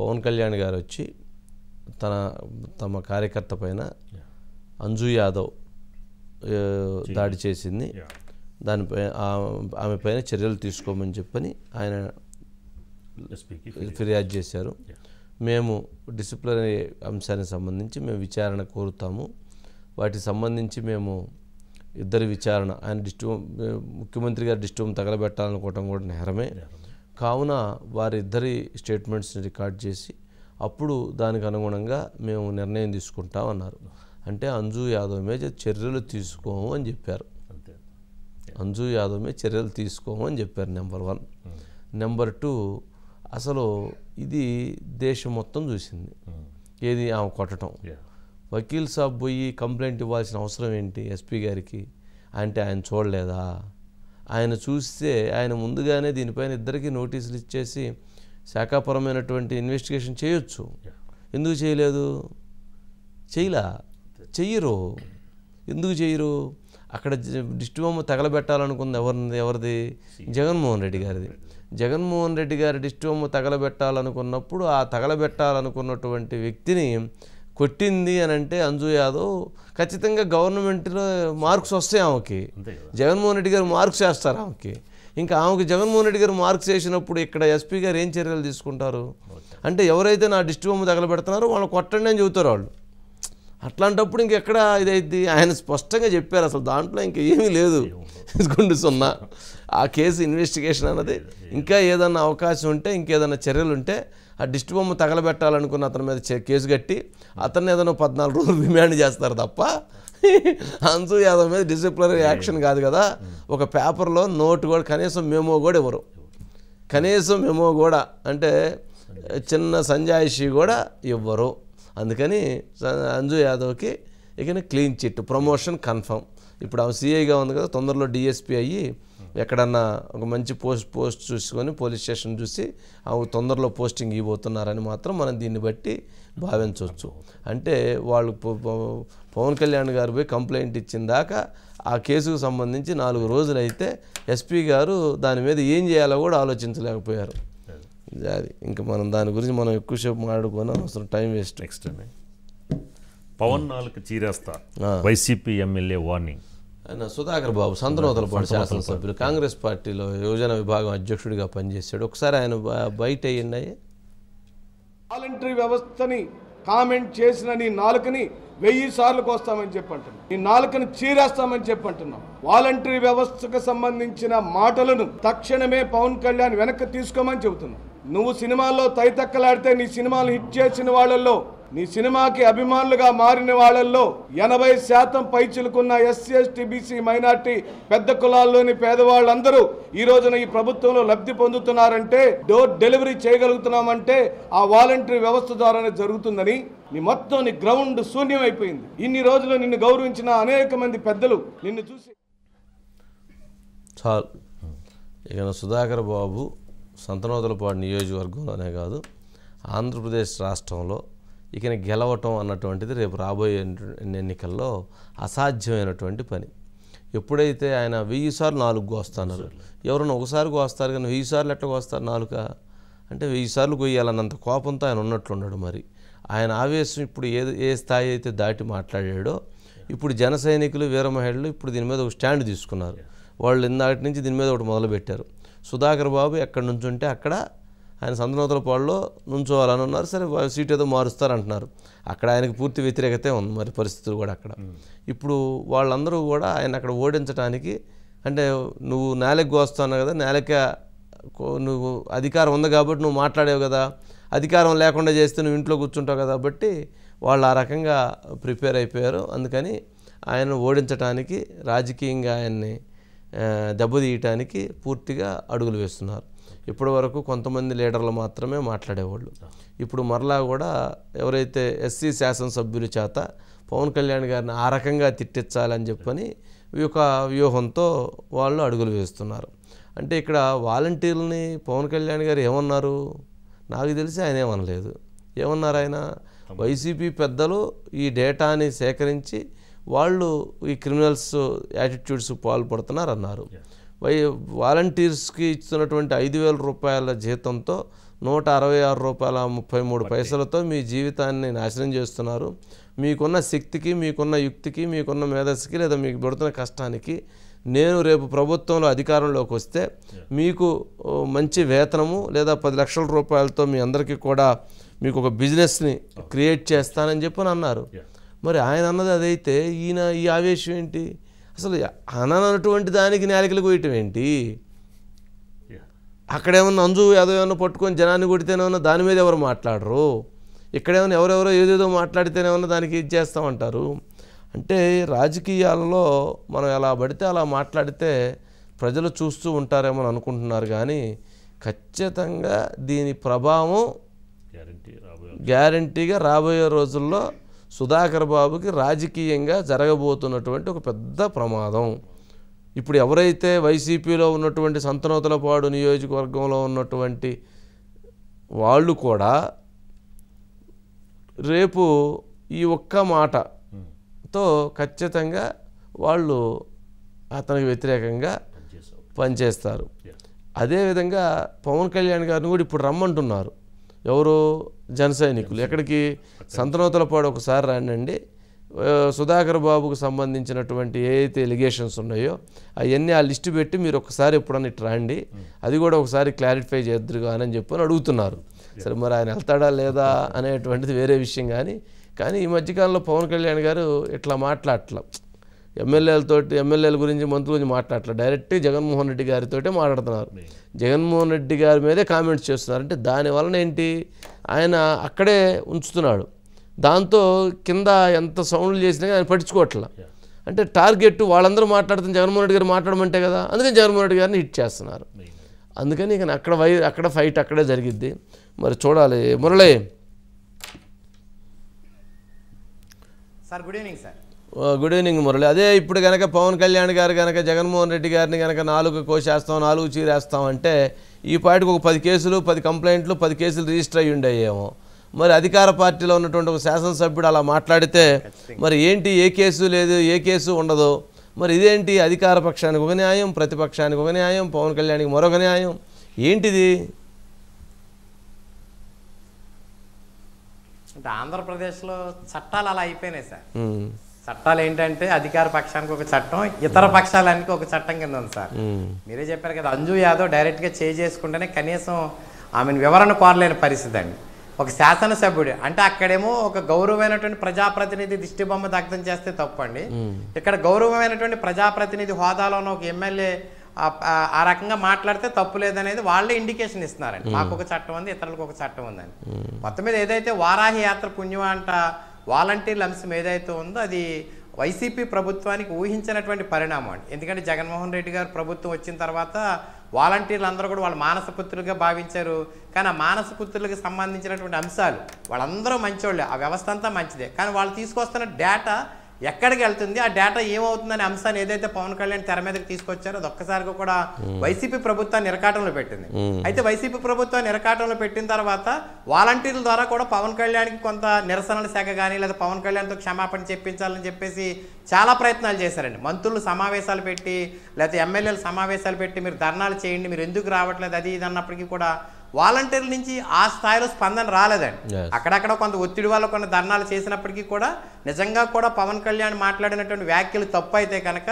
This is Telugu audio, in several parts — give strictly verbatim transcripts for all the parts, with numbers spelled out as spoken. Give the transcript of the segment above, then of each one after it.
పవన్ కళ్యాణ్ గారు వచ్చి తన తమ కార్యకర్త పైన అంజు యాదవ్ దాడి చేసింది, దానిపై ఆమె పైన చర్యలు తీసుకోమని చెప్పని ఆయన ఫిర్యాదు చేశారు. మేము డిసిప్లినరీ అంశానికి సంబంధించి మేము విచారణ కోరుతాము, వాటికి సంబంధించి మేము ఇద్దరి విచారణ ఆయన డిస్ట్రూ ముఖ్యమంత్రి గారు డిస్ట్రూమ్ తగలబెట్టాలనుకోవటం కూడా నేరమే, కావున వారిద్దరి స్టేట్మెంట్స్ని రికార్డ్ చేసి అప్పుడు దానికి అనుగుణంగా మేము నిర్ణయం తీసుకుంటామన్నారు. అంటే అంజు యాదవ్ మీద చర్యలు తీసుకోము అని చెప్పారు. అంజు యాదవ్ మీద చర్యలు తీసుకోము అని చెప్పారు నెంబర్ వన్. నెంబర్ టూ, అసలు ఇది దేశం మొత్తం చూసింది, ఏది ఆమె కొట్టడం. వకీల్ సాబ్ పోయి కంప్లైంట్ ఇవ్వాల్సిన అవసరం ఏంటి ఎస్పీ గారికి? అంటే ఆయన చూడలేదా? ఆయన చూస్తే ఆయన ముందుగానే దీనిపైన ఇద్దరికీ నోటీసులు ఇచ్చేసి శాఖాపరమైనటువంటి ఇన్వెస్టిగేషన్ చేయొచ్చు. ఎందుకు చేయలేదు? చేయలా చెయ్యరు. ఎందుకు చేయరు? అక్కడ డిస్ట్రిబ్యూమ్ తగలబెట్టాలనుకుంది ఎవరిది ఎవరిది జగన్మోహన్ రెడ్డి గారిది. జగన్మోహన్ రెడ్డి గారి డిస్ట్రిబ్యూమ్ తగలబెట్టాలనుకున్నప్పుడు ఆ తగలబెట్టాలనుకున్నటువంటి వ్యక్తిని కొట్టింది అని అంటే అంజు యాదవ్ ఖచ్చితంగా గవర్నమెంట్లో మార్క్స్ వస్తాయి ఆమెకి. జగన్మోహన్ రెడ్డి గారు మార్క్స్ వేస్తారు ఆమెకి. ఇంకా ఆమెకి జగన్మోహన్ రెడ్డి గారు మార్క్స్ వేసినప్పుడు ఇక్కడ ఎస్పీ గారు ఏం చర్యలు తీసుకుంటారు? అంటే ఎవరైతే నా డిస్ట్రిబ్యూమ్ తగలబెడుతున్నారో వాళ్ళు కొట్టండి అని చెబుతారు వాళ్ళు. అట్లాంటప్పుడు ఇంకెక్కడ ఇదైద్ది? ఆయన స్పష్టంగా చెప్పారు అసలు దాంట్లో ఇంకా ఏమీ లేదు, గుండు సున్నా. ఆ కేసు ఇన్వెస్టిగేషన్ అన్నది ఇంకా ఏదన్నా అవకాశం ఉంటే ఇంకేదన్నా చర్యలు ఉంటే ఆ డిస్ట్రిబ్యూమ్ తగలబెట్టాలనుకున్న అతని మీద కేసు కట్టి అతన్ని ఏదైనా పద్నాలుగు రోజులు రిమాండ్ చేస్తారు తప్ప అంజు యాదవ్ మీద డిసిప్లినరీ యాక్షన్ కాదు కదా. ఒక పేపర్లో నోటు కూడా కనీసం మెమో కూడా ఇవ్వరు, కనీసం మెమో కూడా అంటే చిన్న సంజాయిషి కూడా ఇవ్వరు. అందుకని అంజు యాదవ్కి ఇక క్లీన్ చిట్, ప్రమోషన్ కన్ఫర్మ్. ఇప్పుడు ఆమె సిఐగా ఉంది కదా, తొందరలో డిఎస్పీ అయ్యి ఎక్కడన్నా ఒక మంచి పోస్ట్ పోస్ట్ చూసుకొని పోలీస్ స్టేషన్ చూసి ఆమె తొందరలో పోస్టింగ్ ఇవ్వబోతున్నారని మాత్రం మనం దీన్ని బట్టి భావించవచ్చు. అంటే వాళ్ళు పవన్ కళ్యాణ్ గారు పోయి కంప్లైంట్ ఇచ్చిన దాకా ఆ కేసుకు సంబంధించి నాలుగు రోజులు అయితే ఎస్పీ గారు దాని మీద ఏం చేయాలో కూడా ఆలోచించలేకపోయారు. అది ఇంకా మనం దాని గురించి మనం ఎక్కువసేపు మాట్లాడుకున్నాం, అవసరం టైం వేస్ట్. నెక్స్ట్ పవన్ నాలుగు చీరేస్తా వైసీపీ ఎమ్మెల్యే వార్నింగ్. ఆయన సుధాకర్ బాబు సంతనోతలపాడు శాసనసభ్యులు, కాంగ్రెస్ పార్టీలో యువజన విభాగం అధ్యక్షుడిగా పనిచేశాడు. ఒకసారి ఆయన బయట అయ్యండి. వాలంటరీ వ్యవస్థని కామెంట్ చేసిన నీ నాలుకని వెయ్యి సార్లు కోస్తామని చెప్పంటున్నాం, నీ నాలుకని చీరేస్తామని చెప్పంటున్నాం. వాలంటరీ వ్యవస్థకు సంబంధించిన మాటలను తక్షణమే పవన్ కళ్యాణ్ వెనక్కి తీసుకోమని చెబుతున్నాం. నువ్వు సినిమాల్లో తైతక్కలాడితే నీ సినిమాలు హిట్ చేసిన వాళ్ళల్లో, నీ సినిమాకి అభిమానులుగా మారిన వాళ్ళల్లో ఎనభై శాతం పైచులుకున్న ఎస్సీ ఎస్టీ బీసీ మైనార్టీ పెద్ద కులాల్లోని పేదవాళ్ళందరూ ఈ రోజున ఈ ప్రభుత్వంలో లబ్ధి పొందుతున్నారంటే, డోర్ డెలివరీ చేయగలుగుతున్నామంటే ఆ వాలంటరీ వ్యవస్థ ద్వారానే జరుగుతుందని నీ మొత్తం నీ గ్రౌండ్ శూన్యమైపోయింది. ఇన్ని రోజులు నిన్ను గౌరవించిన అనేక మంది పెద్దలు నిన్ను చూసి చాలు. ఇక సుధాకర్ బాబు సంతనోతలపాడు నియోజకవర్గంలోనే కాదు ఆంధ్రప్రదేశ్ రాష్ట్రంలో ఇక గెలవటం అన్నటువంటిది రేపు రాబోయే ఎన్నికల్లో అసాధ్యమైనటువంటి పని. ఎప్పుడైతే ఆయన వెయ్యి సార్లు నాలుగు కోస్తున్నారు, ఎవరైనా ఒకసారి కోస్తారు కానీ వెయ్యి సార్లు ఎట్లా కోస్తారు నాలుక? అంటే వెయ్యి సార్లు కొయ్యాలన్నంత కోపంతో ఆయన ఉన్నట్లున్నాడు. మరి ఆయన ఆవేశం ఇప్పుడు ఏ ఏ స్థాయి అయితే దాటి మాట్లాడాడో, ఇప్పుడు జన సైనికులు వీర మహిళలు ఇప్పుడు దీని మీద ఒక స్టాండ్ తీసుకున్నారు. వాళ్ళు ఇందాటి నుంచి దీని మీద ఒకటి మొదలుపెట్టారు. సుధాకర్ బాబు ఎక్కడి నుంచి ఉంటే అక్కడ ఆయన సంతనోతలపాడులో నుంచోవాలని ఉన్నారు. సరే సీట్ ఏదో మారుస్తారంటున్నారు, అక్కడ ఆయనకు పూర్తి వ్యతిరేకతే ఉంది. మరి పరిస్థితులు కూడా అక్కడ ఇప్పుడు వాళ్ళందరూ కూడా ఆయన అక్కడ ఓడించడానికి, అంటే నువ్వు నేలకు కోస్తున్నావు కదా, నేలక నువ్వు అధికారం ఉంది కాబట్టి నువ్వు మాట్లాడావు కదా, అధికారం లేకుండా చేస్తే నువ్వు ఇంట్లో కూర్చుంటావు కదా, బట్టి వాళ్ళు ఆ రకంగా ప్రిపేర్ అయిపోయారు. అందుకని ఆయన ఓడించడానికి రాజకీయంగా ఆయన్ని దెబ్బతీయటానికి పూర్తిగా అడుగులు వేస్తున్నారు. ఇప్పటి వరకు కొంతమంది లీడర్లు మాత్రమే మాట్లాడేవాళ్ళు, ఇప్పుడు మరలా కూడా ఎవరైతే ఎస్సీ శాసనసభ్యుల చేత పవన్ కళ్యాణ్ గారిని ఆ రకంగా తిట్టించాలని చెప్పని ఈ యొక్క వ్యూహంతో వాళ్ళు అడుగులు వేస్తున్నారు. అంటే ఇక్కడ వాలంటీర్లని పవన్ కళ్యాణ్ గారు ఏమన్నారు? నాకు తెలిసి ఆయన ఏమనలేదు. ఏమన్నారు ఆయన? వైసీపీ పెద్దలు ఈ డేటాని సేకరించి వాళ్ళు ఈ క్రిమినల్స్ యాటిట్యూడ్స్ పాల్పడుతున్నారు అన్నారు. వాలంటీర్స్కి ఇస్తున్నటువంటి ఐదు వేల రూపాయల జీతంతో నూట అరవై ఆరు రూపాయల ముప్పై మూడు పైసలతో మీ జీవితాన్ని నాశనం చేస్తున్నారు. మీకున్న శక్తికి, మీకున్న యుక్తికి, మీకున్న మేధస్సుకి, లేదా మీకు పడుతున్న కష్టానికి నేను రేపు ప్రభుత్వంలో అధికారంలోకి వస్తే మీకు మంచి వేతనము లేదా పది లక్షల రూపాయలతో మీ అందరికీ కూడా మీకు ఒక బిజినెస్ని క్రియేట్ చేస్తానని చెప్పని అన్నారు. మరి ఆయన అన్నది అదైతే ఈయన ఈ ఆవేశం ఏంటి? అసలు అననటువంటి దానికి నేలికలు కోయటం ఏంటి? అక్కడేమన్నా అంజు ఏదోమన్నా పట్టుకొని జనాన్ని కొడితేనేమన్నా దాని మీద ఎవరు మాట్లాడరు, ఇక్కడేమన్నా ఎవరెవరో ఏదేదో మాట్లాడితేనేమన్నా దానికి ఇది చేస్తామంటారు. అంటే రాజకీయాలలో మనం ఎలా పడితే అలా మాట్లాడితే ప్రజలు చూస్తూ ఉంటారేమో అని అనుకుంటున్నారు, కానీ ఖచ్చితంగా దీని ప్రభావం గ్యారంటీగా రాబోయే రోజుల్లో సుధాకర్ బాబుకి రాజకీయంగా జరగబోతున్నటువంటి ఒక పెద్ద ప్రమాదం. ఇప్పుడు ఎవరైతే వైసీపీలో ఉన్నటువంటి సంతనోతలపాడు నియోజకవర్గంలో ఉన్నటువంటి వాళ్ళు కూడా రేపు ఈ ఒక్క మాటతో ఖచ్చితంగా వాళ్ళు అతనికి వ్యతిరేకంగా పనిచేస్తారు. అదేవిధంగా పవన్ కళ్యాణ్ గారిని కూడా ఇప్పుడు రమ్మంటున్నారు ఎవరు జన సైనికులు. ఎక్కడికి? సంతనోతలపాడు ఒకసారి రానండి, సుధాకర్ బాబుకు సంబంధించినటువంటి ఏవైతే ఎలిగేషన్స్ ఉన్నాయో అవన్నీ ఆ లిస్టు పెట్టి మీరు ఒకసారి ఎప్పుడన్నా ఇటు రాండి, అది కూడా ఒకసారి క్లారిఫై చేద్దురుగానని చెప్పని అడుగుతున్నారు. సరే మరి ఆయన వెళ్తాడా లేదా అనేటువంటిది వేరే విషయం, కానీ కానీ ఈ మధ్యకాలంలో పవన్ కళ్యాణ్ గారు ఇట్లా మాట్లాడట్లా, ఎమ్మెల్యేలతో ఎమ్మెల్యేల గురించి మంత్రుల గురించి మాట్లాడట్లా, డైరెక్ట్గా జగన్మోహన్ రెడ్డి గారితోటే మాట్లాడుతున్నారు, జగన్మోహన్ రెడ్డి గారి మీదే కామెంట్స్ చేస్తున్నారు. అంటే దానివలన ఏంటి, ఆయన అక్కడే ఉంచుతున్నాడు, దాంతో కింద ఎంత సౌండ్లు చేసినా ఆయన పట్టించుకోవట్లా. అంటే టార్గెట్ వాళ్ళందరూ మాట్లాడుతున్న జగన్మోహన్ రెడ్డి గారు మాట్లాడమంటే కదా, అందుకని జగన్మోహన్ రెడ్డి గారిని హిట్ చేస్తున్నారు. అందుకని ఇక అక్కడ వై అక్కడ ఫైట్ అక్కడే జరిగిద్ది. మరి చూడాలి. Murali sir, good evening sir. Good evening Murali. అదే ఇప్పుడు కనుక పవన్ కళ్యాణ్ గారు కనుక జగన్మోహన్ రెడ్డి గారిని కనుక నాలుగు కోసేస్తాం నాలుగు చీరేస్తాం అంటే ఈ పాటికి ఒక పది కేసులు పది కంప్లైంట్లు పది కేసులు రిజిస్టర్ అయ్యి ఉండేయేమో. మరి అధికార పార్టీలో ఉన్నటువంటి ఒక శాసనసభ్యుడు అలా మాట్లాడితే మరి ఏంటి, ఏ కేసు లేదు, ఏ కేసు ఉండదు. మరి ఇదేంటి, అధికార పక్షానికి ఒక న్యాయం, ప్రతిపక్షానికి ఒక న్యాయం, పవన్ కళ్యాణ్కి మరొక న్యాయం, ఏంటిది? అంటే ఆంధ్రప్రదేశ్లో చట్టాలు అలా అయిపోయినాయి సార్. చట్టాలు ఏంటంటే అధికార పక్షానికి ఒక చట్టం, ఇతర పక్షాలకి ఒక చట్టం కింద ఉంది సార్. మీరే చెప్పారు కదా, అంజు యాదవ్ డైరెక్ట్గా చేసుకుంటేనే కనీసం ఆమెను వివరణ కోరలేని పరిస్థితి అండి. ఒక శాసనసభ్యుడు అంటే అక్కడేమో ఒక గౌరవమైనటువంటి ప్రజాప్రతినిధి దిష్టిబొమ్మ దగ్ధం చేస్తే తప్పండి, ఇక్కడ గౌరవమైనటువంటి ప్రజాప్రతినిధి హోదాలోనూ ఒక ఎమ్మెల్యే ఆ రకంగా మాట్లాడితే తప్పు లేదనేది వాళ్ళే ఇండికేషన్ ఇస్తున్నారండి. మాకు ఒక చట్టం ఉంది, ఇతరులకు ఒక చట్టం ఉందని. మొత్తం మీద ఏదైతే వారాహి యాత్ర పుణ్యం అంట వాలంటీర్ల అంశం ఏదైతే ఉందో అది వైసీపీ ప్రభుత్వానికి ఊహించినటువంటి పరిణామం అండి. ఎందుకంటే జగన్మోహన్ రెడ్డి గారు ప్రభుత్వం వచ్చిన తర్వాత వాలంటీర్లు అందరూ కూడా వాళ్ళు మానసపుత్రులుగా భావించారు, కానీ ఆ మానసపుత్రులకు సంబంధించినటువంటి అంశాలు వాళ్ళందరూ మంచివాళ్ళే, ఆ వ్యవస్థ అంతా మంచిదే, కానీ వాళ్ళు తీసుకొస్తున్న డేటా ఎక్కడికి వెళ్తుంది, ఆ డేటా ఏమవుతుందనే అంశాన్ని ఏదైతే పవన్ కళ్యాణ్ తెర మీదకి తీసుకొచ్చారో అది ఒక్కసారిగా కూడా వైసీపీ ప్రభుత్వాన్ని నిరకాటంలో పెట్టింది. అయితే వైసీపీ ప్రభుత్వం నిరకాటంలో పెట్టిన తర్వాత వాలంటీర్ల ద్వారా కూడా పవన్ కళ్యాణ్కి కొంత నిరసనల శాఖ కానీ లేదా పవన్ కళ్యాణ్తో క్షమాపణ చెప్పించాలని చెప్పేసి చాలా ప్రయత్నాలు చేశారండి. మంత్రులు సమావేశాలు పెట్టి లేకపోతే ఎమ్మెల్యేలు సమావేశాలు పెట్టి మీరు ధర్నాలు చేయండి, మీరు ఎందుకు రావట్లేదు అది ఇది అన్నప్పటికీ కూడా వాలంటీర్ల నుంచి ఆ స్థాయిలో స్పందన రాలేదండి. అక్కడక్కడ కొంత ఒత్తిడి వల్ల కొన్ని ధర్నాలు చేసినప్పటికీ కూడా నిజంగా కూడా పవన్ కళ్యాణ్ మాట్లాడినటువంటి వ్యాఖ్యలు తప్పు అయితే కనుక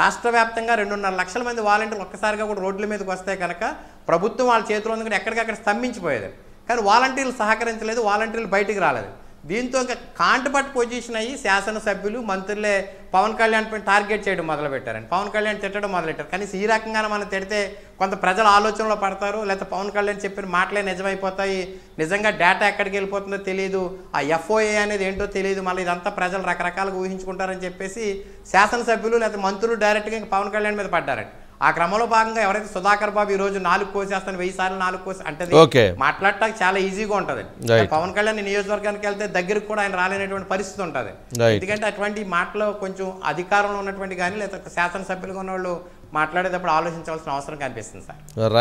రాష్ట్ర వ్యాప్తంగా రెండున్నర లక్షల మంది వాలంటీర్లు ఒక్కసారిగా కూడా రోడ్ల మీదకి వస్తే కనుక ప్రభుత్వం వాళ్ళ చేతిలో ఉంది కూడా ఎక్కడికక్కడ స్తంభించిపోయేది, కానీ వాలంటీర్లు సహకరించలేదు, వాలంటీర్లు బయటికి రాలేదు. దీంతో ఇంకా కాంటపట్ పొజిషన్ అయ్యి శాసనసభ్యులు మంత్రులే పవన్ కళ్యాణ్ పైన టార్గెట్ చేయడం మొదలుపెట్టారండి, పవన్ కళ్యాణ్ తిట్టడం మొదలెట్టారు. కనీసం ఈ రకంగానే మనం తిడితే కొంత ప్రజల ఆలోచనలో పడతారు, లేకపోతే పవన్ కళ్యాణ్ చెప్పిన మాటలే నిజమైపోతాయి, నిజంగా డేటా ఎక్కడికి వెళ్ళిపోతుందో తెలియదు, ఆ ఎఫ్ఓఏ అనేది ఏంటో తెలియదు, మళ్ళీ ఇదంతా ప్రజలు రకరకాలుగా ఊహించుకుంటారని చెప్పేసి శాసనసభ్యులు లేకపోతే మంత్రులు డైరెక్ట్గా ఇంకా పవన్ కళ్యాణ్ మీద పడ్డారండి. ఆ క్రమంలో భాగంగా ఎవరైతే సుధాకర్ బాబు ఈ రోజు నాలుగు కోసేస్తాను వెయ్యి సార్లు నాలుగు కోసి అంటే మాట్లాడటానికి చాలా ఈజీగా ఉంటుంది. పవన్ కళ్యాణ్ నియోజకవర్గానికి వెళ్తే దగ్గరకు కూడా ఆయన రాలేనటువంటి పరిస్థితి ఉంటుంది. ఎందుకంటే అటువంటి మాటలు కొంచెం అధికారంలో ఉన్నటువంటి కానీ లేదా శాసనసభ్యులుగా ఉన్న వాళ్ళు మాట్లాడేటప్పుడు ఆలోచించవలసిన అవసరం కనిపిస్తుంది సార్.